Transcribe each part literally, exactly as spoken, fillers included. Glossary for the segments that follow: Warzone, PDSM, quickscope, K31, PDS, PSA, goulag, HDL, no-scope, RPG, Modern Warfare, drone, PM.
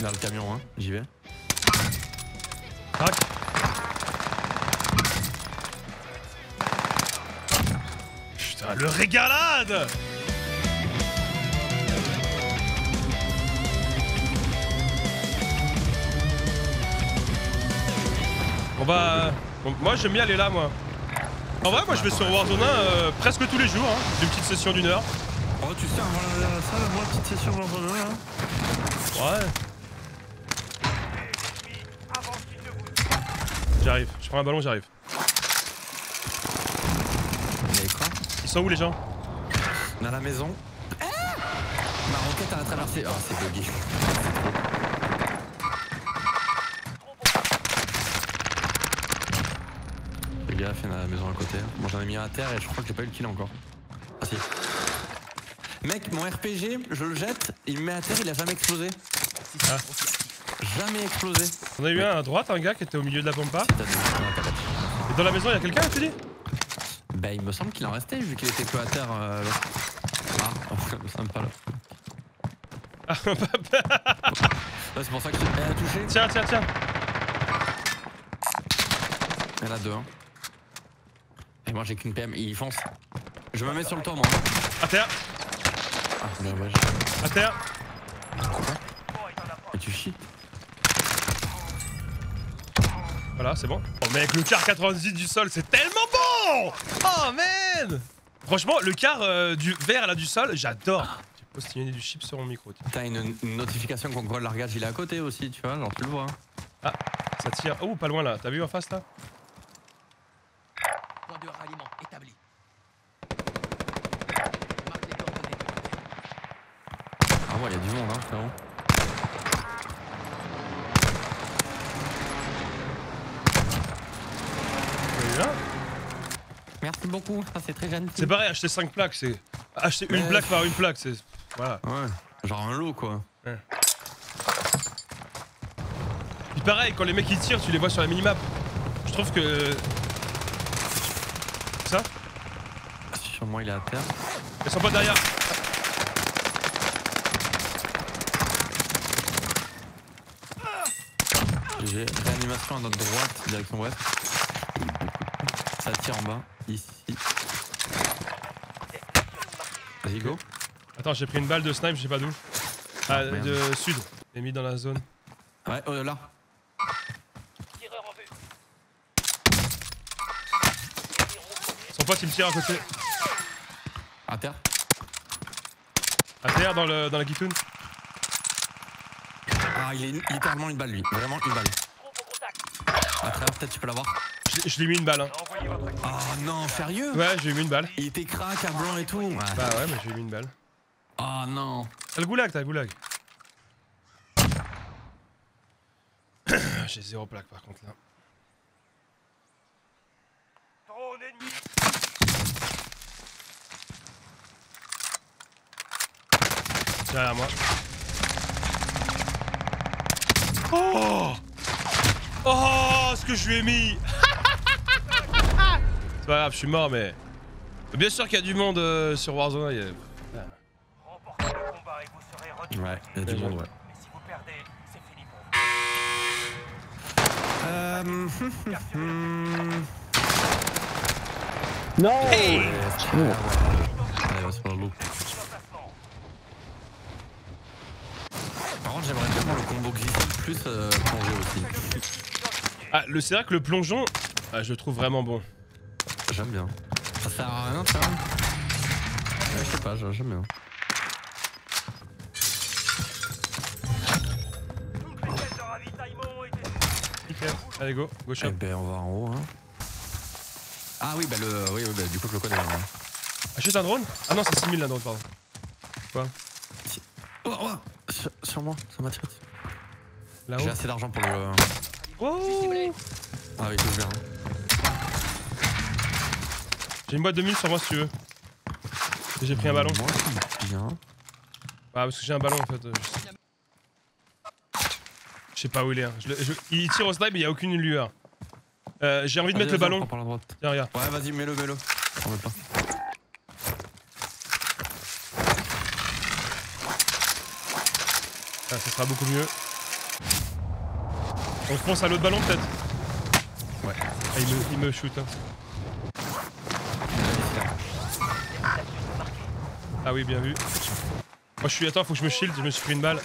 Vers le camion, hein, j'y vais. Crac. Putain, le régalade! On va... Euh, bon, moi j'aime bien aller là, moi. En vrai, moi je vais sur Warzone un euh, presque tous les jours, hein, d'une petite session d'une heure. Oh, tu sais, ça, moi, petite session Warzone un, hein. Ouais. J'arrive, je prends un ballon, j'arrive. Ils sont où les gens? Dans la maison. Ah, ma roquette a traversé. Oh, c'est buggy. Fais gaffe, il y en a la maison à côté. Bon, j'en ai mis un à terre et je crois que j'ai pas eu le kill encore. Ah si. Mec, mon R P G, je le jette, il me met à terre, il a jamais explosé. Ah. Jamais explosé. On a eu un à droite, un gars qui était au milieu de la pampa. Et dans la maison, il y a quelqu'un, tu dis? Bah, il me semble qu'il en restait, vu qu'il était que à terre. Euh, là. Ah, sympa là. Ah, papa. Ouais, c'est pour ça que tu l'as touché. Tiens, tiens, tiens. Elle a deux, hein. Et moi, j'ai qu'une P M, il fonce. Je me mets sur le toit, moi. À terre. Ah, bien, ouais. À terre. Pourquoi? Mais tu chies. Voilà, c'est bon. Oh mec, le quart quatre-vingt-dix du sol, c'est tellement bon! Oh man! Franchement, le quart euh, du vert là du sol, j'adore. J'ai postillonné du chip sur mon micro. T'as une, une notification qu'on voit le largage, il est à côté aussi, tu vois, genre tu le vois. Ah, ça tire. Oh, pas loin là, t'as vu en face là? Point de ralliement établi. Ah ouais, il y a du monde, hein, frérot. Merci beaucoup, ça c'est très gentil. C'est pareil, acheter cinq plaques, c'est. Acheter une ouais. plaque par une plaque, c'est. Voilà. Ouais, genre un lot quoi. Ouais. Puis pareil, quand les mecs ils tirent, tu les vois sur la minimap. Je trouve que. Ça sûrement il est à terre. Ils sont pas derrière. J'ai réanimation à notre droite, direction ouest. Ça tire en bas, ici. Vas-y, go. Attends, j'ai pris une balle de snipe, je sais pas d'où. Ah, oh, de merde. Sud. J'ai mis dans la zone. Ouais, oh, là. Tireur en vue. Son pote, il me tire à côté. À terre. À terre, dans, le, dans la guitoune. Ah, il est littéralement une balle, lui. Vraiment une balle. À travers, peut-être tu peux l'avoir. Je, je lui ai mis une balle. Hein. Oh non, sérieux? Ouais, j'ai mis une balle. Il était crack à blanc et tout. Ouais. Bah ouais, mais j'ai mis une balle. Oh non. T'as le goulag, t'as le goulag. J'ai zéro plaque par contre là. Drone ennemi. Derrière moi. Oh! Oh, ce que je lui ai mis. C'est pas grave, je suis mort, mais... Bien sûr qu'il y a du monde euh, sur Warzone. Il y a... Ouais, il y a du monde, ouais. Mais si vous perdez, c'est fini pour vous. Euh... Non. Hey. Oh. Allez, va se prendre le loup. Par contre, j'aimerais bien le combo glissant plus euh, plonger aussi. Ah, c'est vrai que le plongeon, ah, je le trouve vraiment bon. J'aime bien. Ça sert à rien, ça. Ouais, je sais pas, j'aime bien. Nickel. Allez, go, go shop. Eh ben, on va en haut, hein. Ah oui, bah le. Oui, oui bah, du coup, je le connais. Hein. Achète un drone? Ah non, c'est six mille la drone, pardon. Quoi? Oh, oh. Sur, sur moi, ça m'attire. J'ai assez d'argent pour le. Oh. Ah oui, tout bien. J'ai une boîte de mille sur moi si tu veux. J'ai pris un ballon. Moi, bien. Ah, parce que j'ai un ballon en fait. Je sais pas où il est. Hein. Je le, je... Il tire au snipe mais il n'y a aucune lueur. Euh, j'ai envie de mettre le ballon. Tiens, regarde. Ouais, vas-y, mets-le, mets-le. On veut pas. Ah, ça sera beaucoup mieux. On se pense à l'autre ballon peut-être. Ouais. Ah, il, me, il me shoot hein. Ah oui, bien vu. Moi je suis... Attends, faut que je me shield, je me suis pris une balle.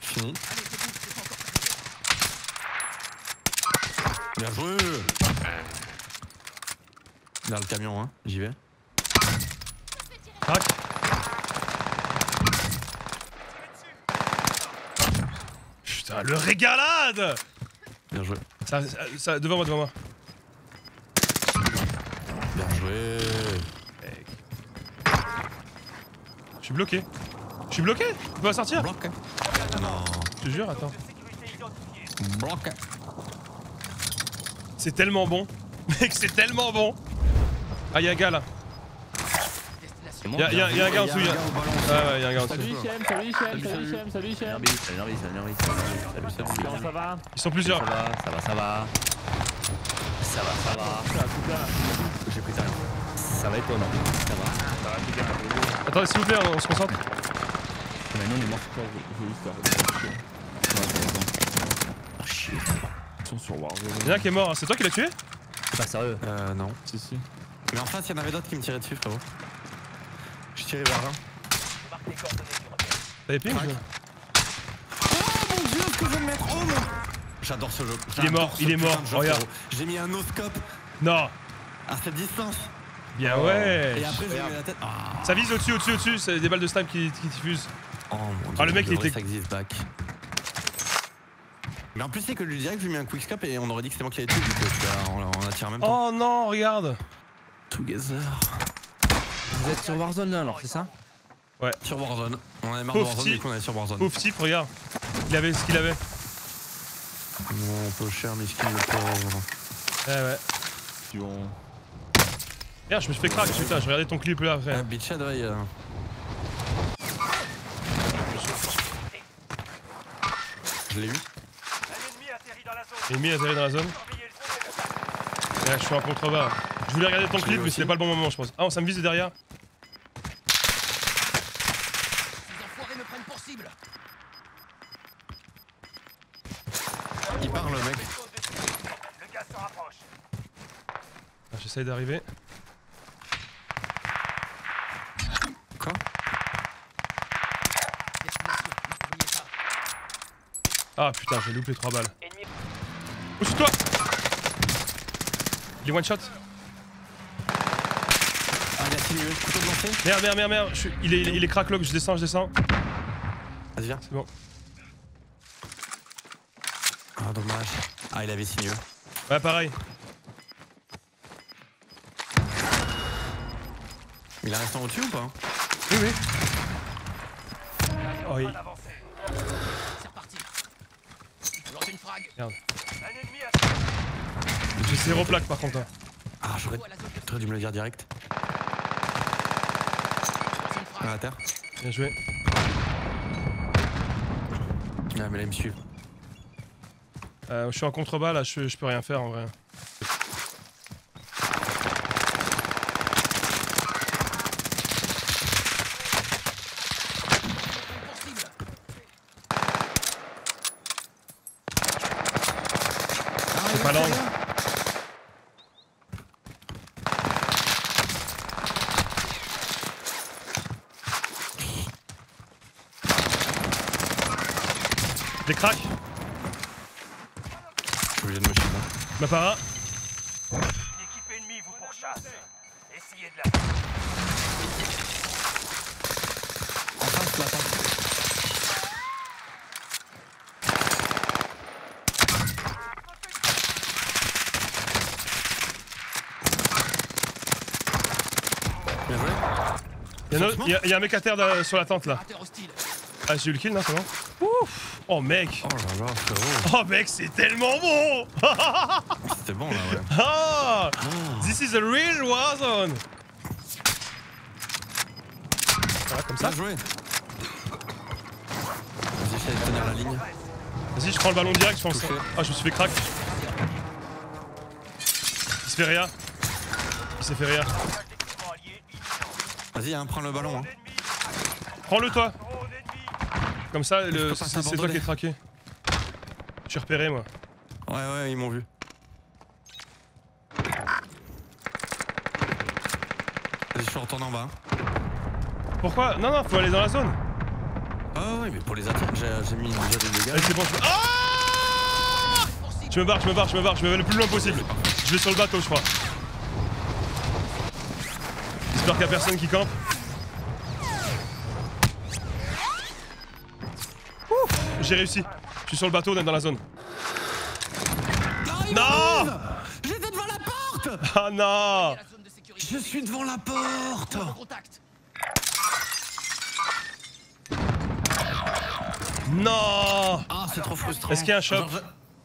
Fini. Bien joué. Dans le camion, hein, j'y vais. Crac. Putain, le régalade. Bien joué. Ça, ça, ça, devant moi, devant moi. Bien joué. Je suis bloqué. Je suis bloqué. Je peux pas sortir. Bloqué. Non. Je te jure, attends. Bloqué. C'est tellement bon. Mec, c'est tellement bon. Ah, y'a un gars là. Y'a un gars en dessous. Ouais, ouais, y'a un gars en dessous. Salut Hichem, salut Hichem, salut Hichem, salut Hichem. Salut, salut, salut. Comment ça va? Ils sont plusieurs. Ça va, ça va. Ça va, ça va. J'ai pris ça. Ça va et toi, non? Ça va. Attendez, s'il vous plaît, on se concentre. Mais non, on est mort. Oh shit. Ils sont sur Warzone. Y'en a un qui est mort, c'est toi qui l'as tué? C'est pas sérieux? Euh, non. Si, si. Mais en face, y'en avait d'autres qui me tiraient dessus, frérot. Je tirais vers l'un. T'avais ping? Oh mon dieu, ce que je vais me mettre! Oh mon... J'adore ce jeu. Il est mort, il est mort, regarde. J'ai mis un no-scope. Non! À cette distance. Bien ouais! Et après, j'ai mis la tête. Ça vise au-dessus, au-dessus, au-dessus. C'est des balles de snipe qui diffusent. Oh mon dieu. Ah, le mec, il était. Mais en plus, c'est que lui direct, j'ai mis un quickscope et on aurait dit que c'était moi qui l'avais tué, du coup, on a tiré en même temps. Oh non, regarde! Together. Vous êtes sur Warzone là alors, c'est ça? Ouais. Sur Warzone. On est marre de Warzone, du coup on est sur Warzone. Pauvre type, regarde. Il avait ce qu'il avait. Mon pocheur, miskin, le pauvre. Eh ouais. Merde, je me suis fait crack, putain, je regardais ton clip là après. Ah, bitch, ouais. Je l'ai eu. L'ennemi atterri dans la zone. Et là je suis en contrebas. Je voulais regarder ton clip mais c'était pas le bon moment je pense. Ah ça me vise de derrière. Il parle mec. Ah, j'essaye d'arriver. Quoi? Ah putain j'ai loupé trois balles. Oh, sur toi! Il est one shot! Ah, il a signé le couteau de lancer! Merde, merde, merde, merde! Je suis... Il est, il est crack log, je descends, je descends! Vas-y, viens! C'est bon! Ah, dommage! Ah, il avait signé eux! Ouais, pareil! Il a resté en au-dessus ou pas? Oui, oui! Oh, il. C'est reparti! On lance une frag! Merde! J'ai zéro plaque par contre. Ah j'aurais dû me le dire direct. À la terre. Bien joué. Ah mais là il me suit. Euh, je suis en contrebas là, je, je peux rien faire en vrai. C'est pas l'angle. Des cracks. Je suis obligé de me chier là. Ma para. L'équipe ennemie vous pourchasse. Essayez de la... En face, toi, attends. Y'a y a un mec à terre de, sur la tente là. Ah j'ai eu le kill non c'est bon. Ouf. Oh mec. Oh là là frérot. Oh mec c'est tellement bon. C'était bon là ouais. Oh, oh. This is a real Warzone. Voilà comme ça. Vas-y j'essaie de tenir la ligne. Vas-y je prends le ballon direct je pense. Ah oh, je me suis fait crack. Il se fait rien. Il s'est fait rire. Vas-y, hein, prends le ballon. Hein. Prends-le, toi. Comme ça, c'est toi qui es traqué. Je suis repéré, moi. Ouais, ouais, ils m'ont vu. Vas-y, je suis retourné en bas. Pourquoi? Non, non, faut aller dans la zone. Ah oh, oui, mais pour les attendre, j'ai mis déjà des dégâts. Allez, c'est bon, je... Ah, je me barre, je me barre, je me barre, je me vais le plus loin possible. Je vais sur le bateau, je crois. J'espère qu'il y a personne qui campe. J'ai réussi. Je suis sur le bateau, on est dans la zone. Non, non. J'étais devant la porte. Ah non. Je suis devant la porte. Non. Ah, c'est trop frustrant. Est-ce qu'il y a un shop?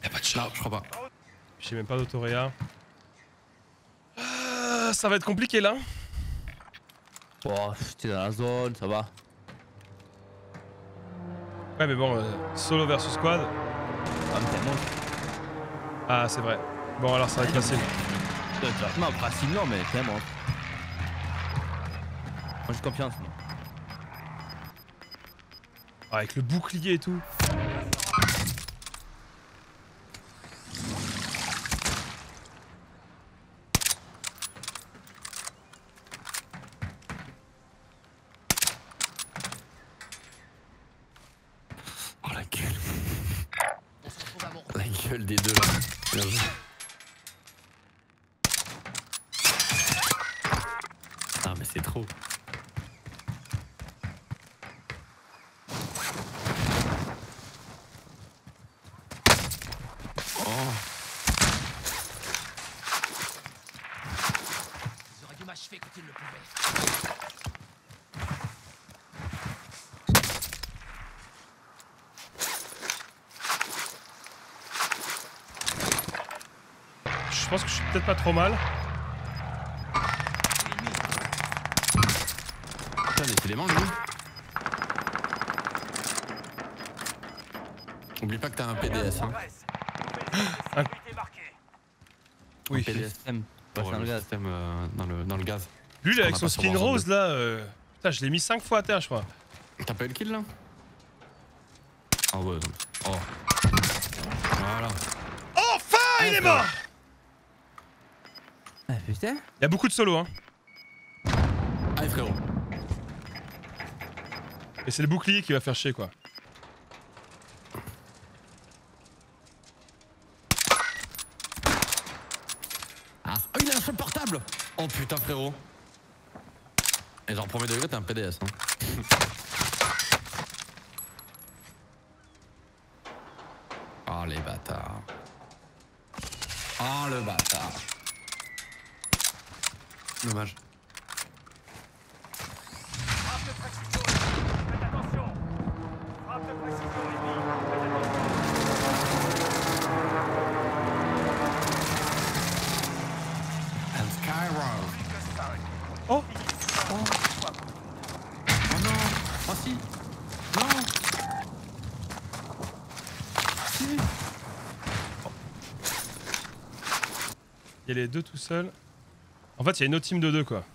Y'a pas de shop, je crois pas. J'ai même pas d'autoréa. Euh, ça va être compliqué là. Oh, j'étais dans la zone, ça va. Ouais, mais bon, euh, solo versus squad. Ah, mais t'es mort. Ah, c'est vrai. Bon, alors ça va être facile. Non, facile, non, mais t'es mort. Moi, j'ai confiance. Avec le bouclier et tout. Oh la gueule. La gueule des deux là. Bien joué. Ah mais c'est trop. Je pense que je suis peut-être pas trop mal. Putain, mais c'est les manches, lui. Oublie pas que t'as un P D S. Hein. Un... Oui, un P D S M. Bah, ouais, un le gaz. Système, euh, dans, le, dans le gaz. Lui, avec son skin rose là. Euh... Putain, je l'ai mis cinq fois à terre, je crois. T'as pas eu le kill là? Ah ouais, donc. Oh. Voilà. Enfin, il est mort! Ah putain! Y'a beaucoup de solos hein! Allez frérot! Et c'est le bouclier qui va faire chier quoi! Ah. Oh il a un shot portable! Oh putain frérot! Et genre premier degré t'es un P D S hein! Oh les bâtards! Oh le bâtard! Dommage. Oh. Oh. Oh non. Oh si. Non. Si. Oh. Il y a les deux tout seuls. En fait, il y a une autre team de deux, quoi.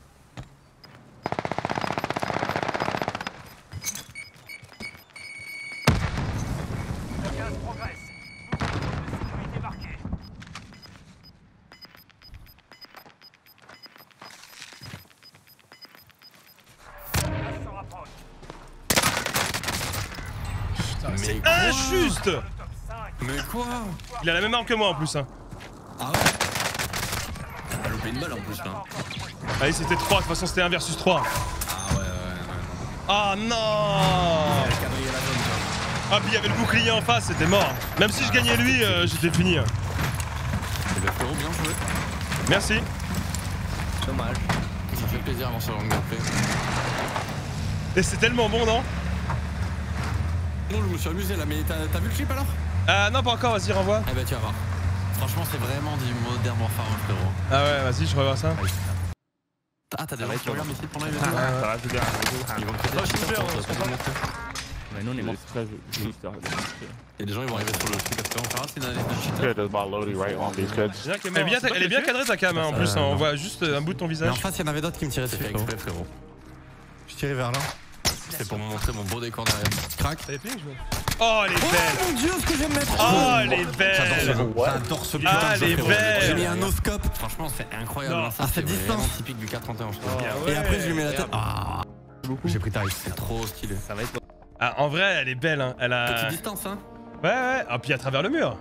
Putain, c'est injuste! Mais quoi? Il a la même arme que moi, en plus, hein. Ah ouais? Une balle en plus là. Allez c'était trois, de toute façon c'était un versus trois. Ah ouais ouais ouais. Ah non. Ah puis il y avait le bouclier en face, c'était mort. Même si je gagnais lui, euh, j'étais fini. C'est le frérot, bien joué. Merci. Dommage. Ça fait plaisir avant ce long gameplay. Et c'est tellement bon non? Non je me suis amusé là, mais t'as vu le clip alors? Euh non pas encore, vas-y renvoie. Eh bah tu vas voir. Franchement, c'est vraiment du Modern Warfare, frérot. Ah ouais, vas-y, je revois ça. Ah, t'as des mecs qui regardent ici pendant les vidéos. Ah, ouais, ouais, ouais. Ils vont te faire. Oh, je suis ouvert, on se comprend. Mais nous on est morts. Et les gens ils vont arriver sur le truc après, on fera c'est une analyse. Elle est bien cadrée ta cam en plus, on voit juste un bout de ton visage. En face il y en avait d'autres qui me tiraient, c'était exprès frérot. Je tirais vers là. C'est pour me montrer mon beau décor derrière. Crac. Oh les belles. Oh mon dieu ce que je vais me mettre. Oh les belles. J'adore ce putain de jeu. Ah les belles. J'ai mis un no-scope. Franchement c'est incroyable. À cette distance typique du K trente et un je crois. Et après je lui mets la tête. J'ai pris tarif, c'est trop stylé. Ça va être. Ah en vrai elle est belle hein. Elle a. Petite distance hein. Ouais ouais. Ah puis à travers le mur.